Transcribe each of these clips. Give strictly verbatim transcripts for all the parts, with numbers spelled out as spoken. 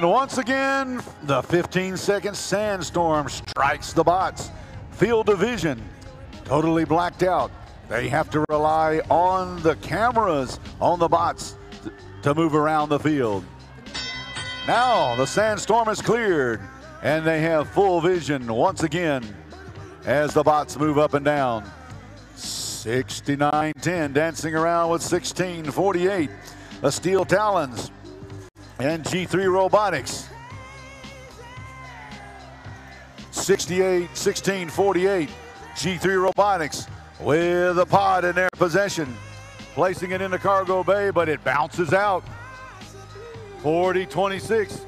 And once again, the fifteen second sandstorm strikes the bots. Field of vision totally blacked out. They have to rely on the cameras on the bots to move around the field. Now the sandstorm is cleared and they have full vision once again as the bots move up and down. sixty-nine ten, dancing around with sixteen forty-eight. The Steel Talons and G three Robotics. sixty-eight sixteen forty-eight, G three Robotics with a pod in their possession, placing it in the cargo bay, but it bounces out. forty twenty-six,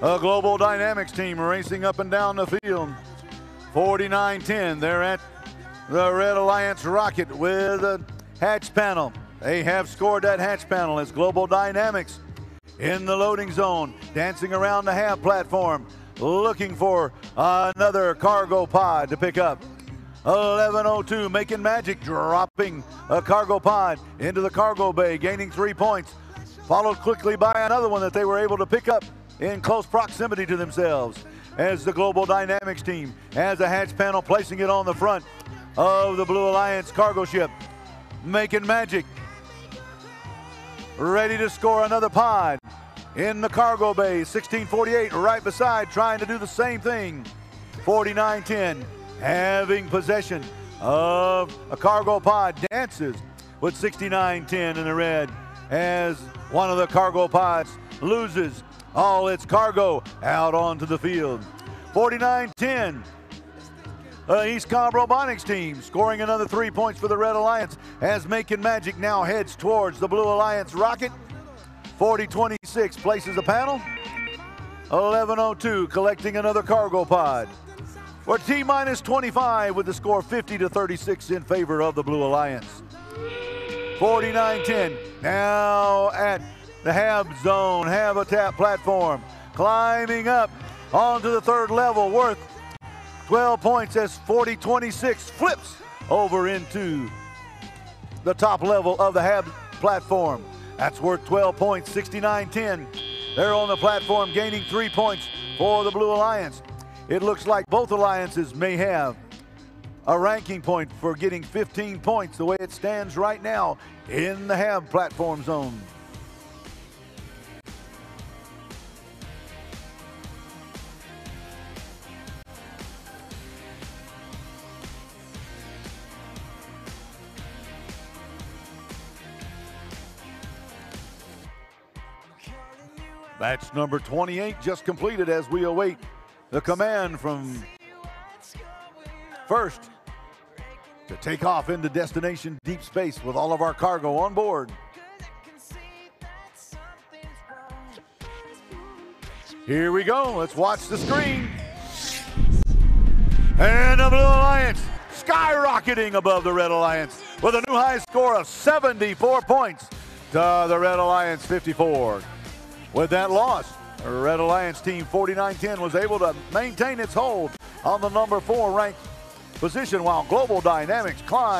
a Global Dynamics team racing up and down the field. forty-nine ten, they're at the Red Alliance rocket with a hatch panel. They have scored that hatch panel as Global Dynamics in the loading zone, dancing around the half platform, looking for another cargo pod to pick up. eleven oh two, Making Magic dropping a cargo pod into the cargo bay, gaining three points, followed quickly by another one that they were able to pick up in close proximity to themselves as the Global Dynamics team has a hatch panel, placing it on the front of the Blue Alliance cargo ship. Making Magic ready to score another pod in the cargo bay. sixteen forty-eight right beside, trying to do the same thing. forty-nine ten, having possession of a cargo pod, dances with sixty-nine ten in the red as one of the cargo pods loses all its cargo out onto the field. forty-nine ten. Uh, East Cobb Robotics team scoring another three points for the Red Alliance as Making Magic now heads towards the Blue Alliance rocket. forty twenty-six places a panel. eleven oh two collecting another cargo pod. We're T-minus twenty-five with the score fifty to thirty-six in favor of the Blue Alliance. forty-nine ten now at the Hab Zone, Habitat platform, climbing up onto the third level, worth twelve points as forty twenty-six flips over into the top level of the Hab platform. That's worth twelve points, sixty-nine ten. They're on the platform, gaining three points for the Blue Alliance. It looks like both alliances may have a ranking point for getting fifteen points the way it stands right now in the Hab platform zone. Match number twenty-eight just completed as we await the command from FIRST to take off into Destination Deep Space with all of our cargo on board. Here we go, let's watch the screen. And the Blue Alliance skyrocketing above the Red Alliance with a new high score of seventy-four points to the Red Alliance fifty-four. With that loss, the Red Alliance team forty-nine ten was able to maintain its hold on the number four ranked position while Global Dynamics climbed.